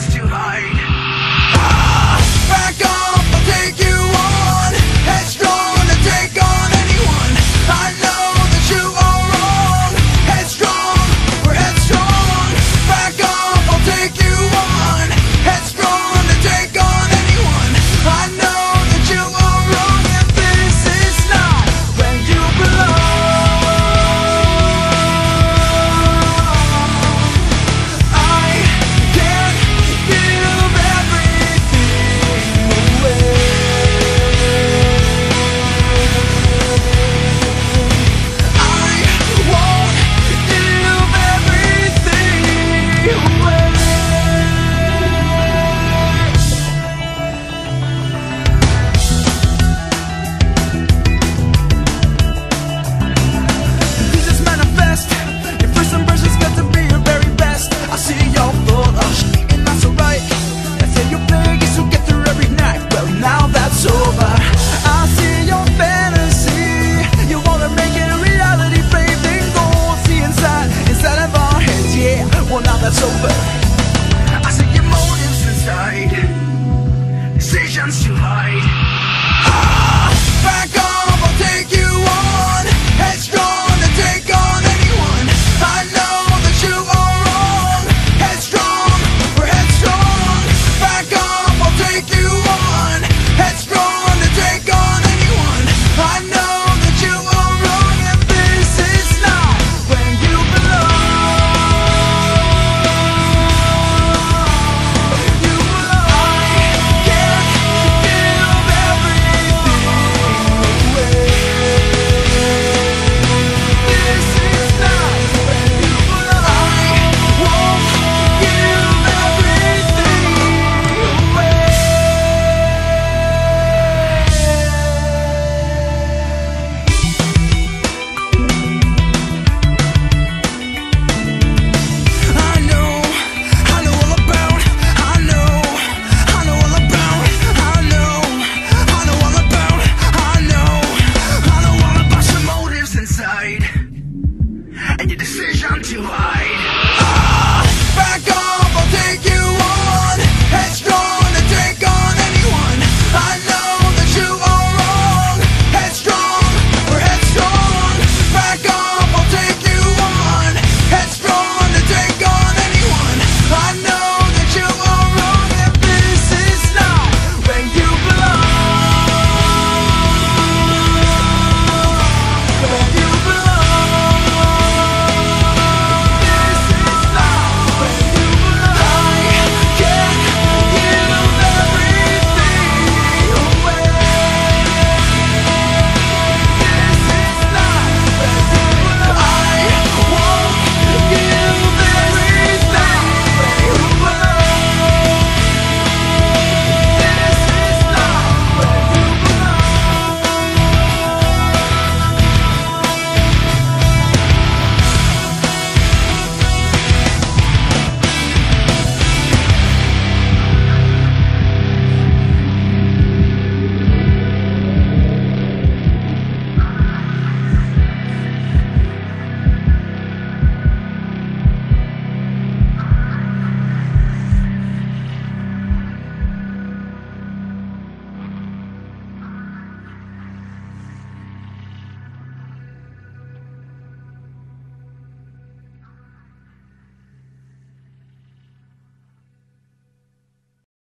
sounds too hard.